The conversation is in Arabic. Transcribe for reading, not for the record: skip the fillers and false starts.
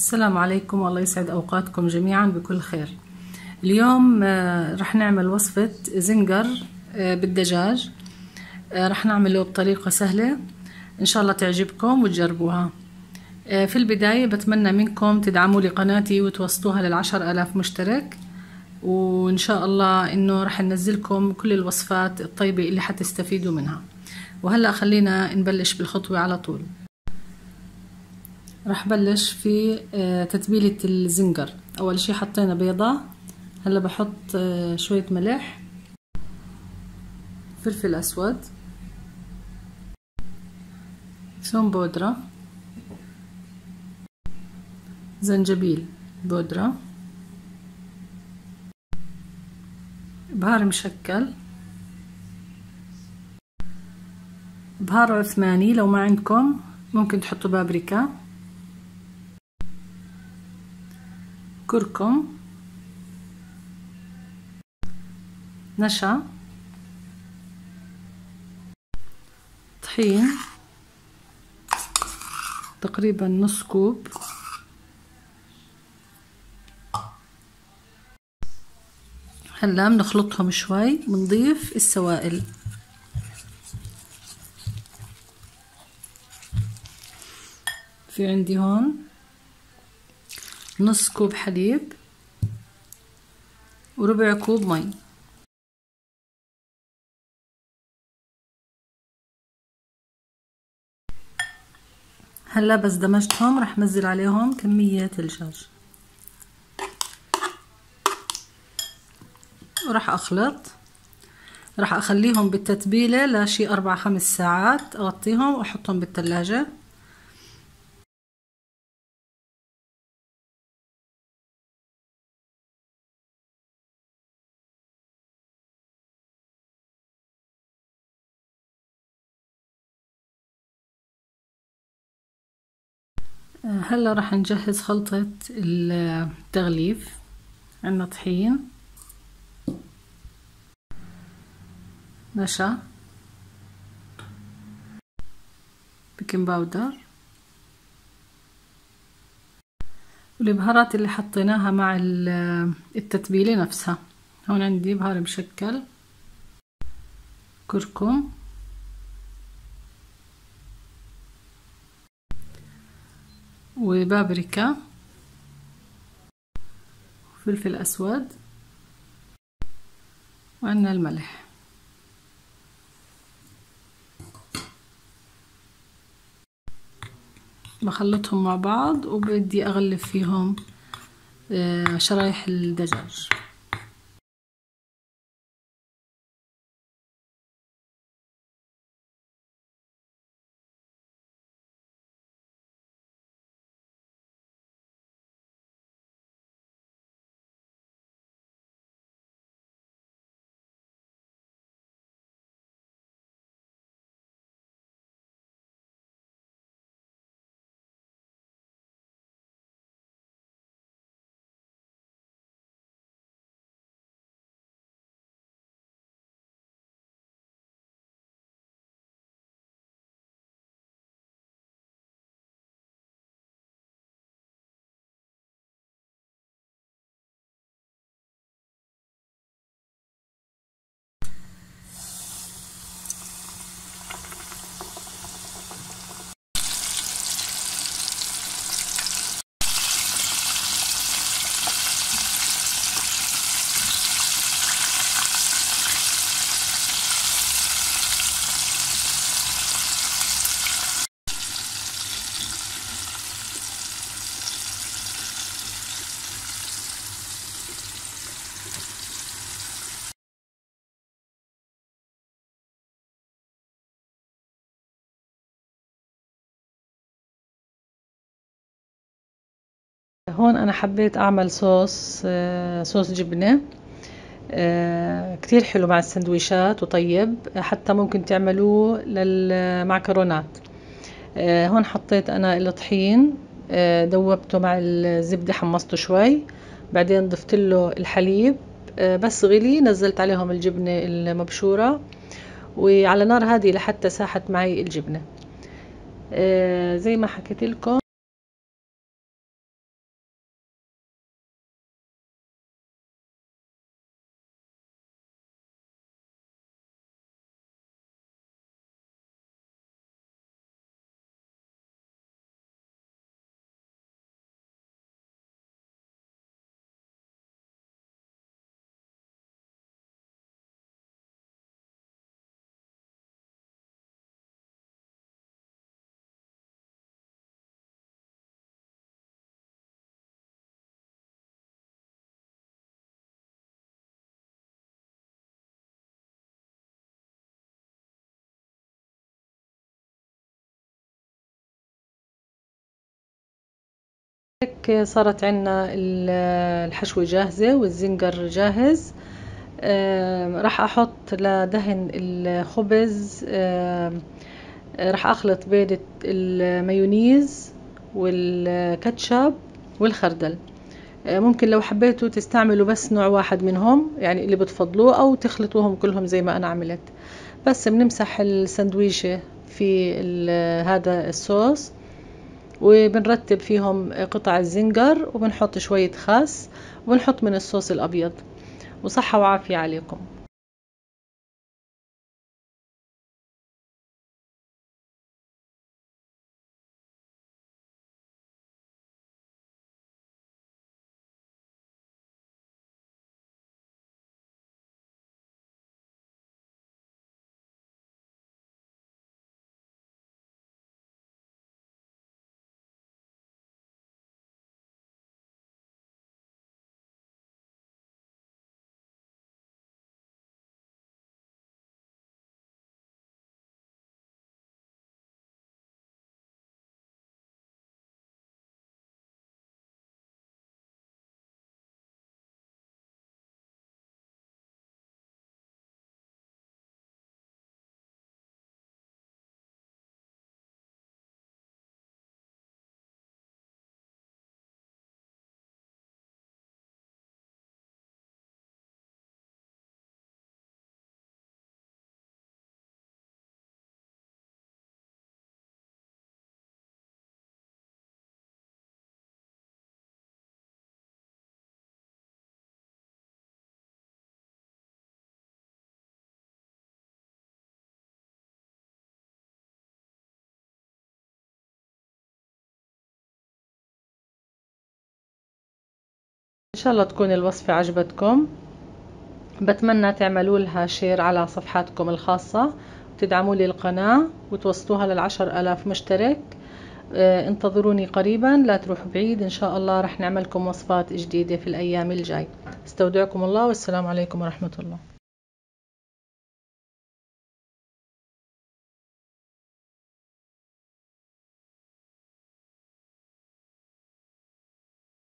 السلام عليكم، والله يسعد أوقاتكم جميعا بكل خير. اليوم رح نعمل وصفة زنجر بالدجاج. رح نعمله بطريقة سهلة إن شاء الله تعجبكم وتجربوها. في البداية بتمنى منكم تدعموا لي قناتي وتوسطوها ل10,000 مشترك، وإن شاء الله إنه رح ننزلكم كل الوصفات الطيبة اللي حتستفيدوا منها. وهلأ خلينا نبلش بالخطوة على طول. رح بلش في تتبيلة الزنجر. أول شي حطينا بيضة، هلا بحط شوية ملح، فلفل أسود، ثوم بودرة، زنجبيل بودرة، بهار مشكل، بهار عثماني لو ما عندكم ممكن تحطوا بابريكا، كركم، نشا، طحين تقريبا نص كوب، هلا بنخلطهم شوي. بنضيف السوائل، في عندي هون نص كوب حليب وربع كوب مي. هلا بس دمجتهم رح نزل عليهم كمية الدجاج ورح اخلط. رح اخليهم بالتتبيلة لشي 4-5 ساعات، اغطيهم واحطهم بالثلاجة. هلا رح نجهز خلطة التغليف. عندنا طحين، نشا، بيكنج باودر، والبهارات اللي حطيناها مع التتبيلة نفسها. هون عندي بهار مشكل، كركم، وبابريكا، وفلفل أسود، وعنا الملح. بخلطهم مع بعض وبدي أغلب فيهم شرايح الدجاج. هون أنا حبيت أعمل صوص جبنة كتير حلو مع السندويشات وطيب، حتى ممكن تعملوه للمعكرونات. هون حطيت أنا الطحين، دوبته مع الزبدة، حمصته شوي، بعدين ضفت له الحليب، بس غلي نزلت عليهم الجبنة المبشورة، وعلى نار هادية لحتى ساحت معي الجبنة. زي ما حكيت لكم هيك صارت عنا الحشوة جاهزة والزنجر جاهز. راح احط لدهن الخبز، راح اخلط بيضة المايونيز والكاتشب والخردل. ممكن لو حبيتوا تستعملوا بس نوع واحد منهم، يعني اللي بتفضلوه، او تخلطوهم كلهم زي ما انا عملت. بس بنمسح السندويشة في هذا الصوص وبنرتب فيهم قطع الزنجر، وبنحط شوية خس، وبنحط من الصوص الأبيض. وصحة وعافية عليكم. إن شاء الله تكون الوصفة عجبتكم. بتمنى تعملوا لها شير على صفحاتكم الخاصة، وتدعموا لي القناة، وتوصلوها ل10,000 مشترك. انتظروني قريبا، لا تروحوا بعيد، إن شاء الله رح نعملكم وصفات جديدة في الأيام الجاي. استودعكم الله، والسلام عليكم ورحمة الله.